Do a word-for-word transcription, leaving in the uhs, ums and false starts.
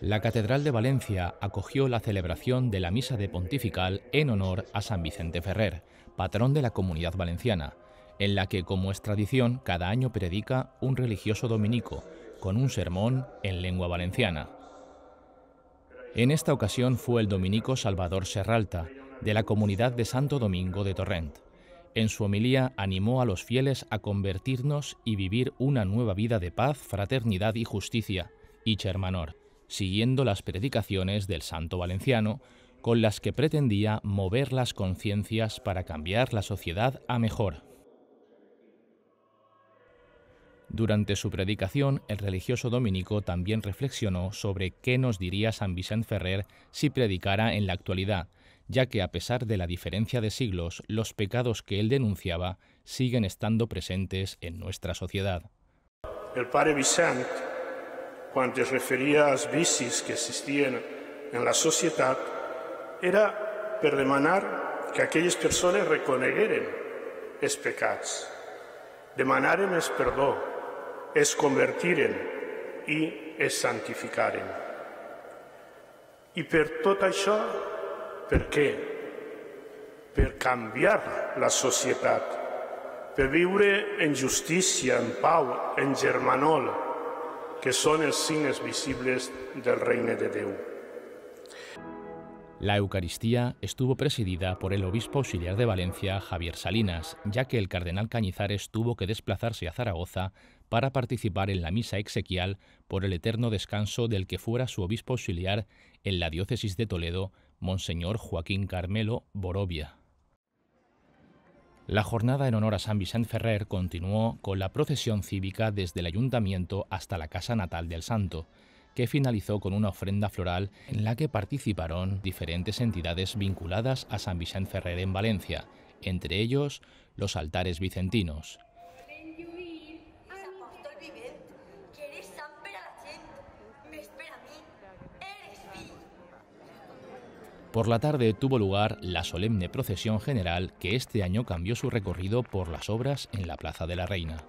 La Catedral de Valencia acogió la celebración de la Misa de Pontifical en honor a San Vicente Ferrer, patrón de la Comunidad Valenciana, en la que, como es tradición, cada año predica un religioso dominico con un sermón en lengua valenciana. En esta ocasión fue el dominico Salvador Serralta, de la Comunidad de Santo Domingo de Torrent. En su homilía animó a los fieles a convertirnos y vivir una nueva vida de paz, fraternidad y justicia, y Chermanor, siguiendo las predicaciones del santo valenciano, con las que pretendía mover las conciencias para cambiar la sociedad a mejor. Durante su predicación, el religioso dominico también reflexionó sobre qué nos diría San Vicente Ferrer si predicara en la actualidad, ya que a pesar de la diferencia de siglos, los pecados que él denunciaba siguen estando presentes en nuestra sociedad. El padre Vicente, cuando se refería a las vicios que existían en la sociedad, era demanar que aquellas personas reconocieran los pecados, demanaran el perdón, es convertiren y es santificaren. Y por todo eso, ¿por qué? Per cambiar la sociedad, per vivir en justicia, en pau, en germanol, que son los signos visibles del reino de Dios. La Eucaristía estuvo presidida por el obispo auxiliar de Valencia, Javier Salinas, ya que el cardenal Cañizares tuvo que desplazarse a Zaragoza para participar en la misa exequial por el eterno descanso del que fuera su obispo auxiliar en la diócesis de Toledo, monseñor Joaquín Carmelo Borovia. La jornada en honor a San Vicente Ferrer continuó con la procesión cívica desde el ayuntamiento hasta la Casa Natal del Santo, que finalizó con una ofrenda floral en la que participaron diferentes entidades vinculadas a San Vicente Ferrer en Valencia, entre ellos los altares vicentinos. Por la tarde tuvo lugar la solemne procesión general que este año cambió su recorrido por las obras en la Plaza de la Reina.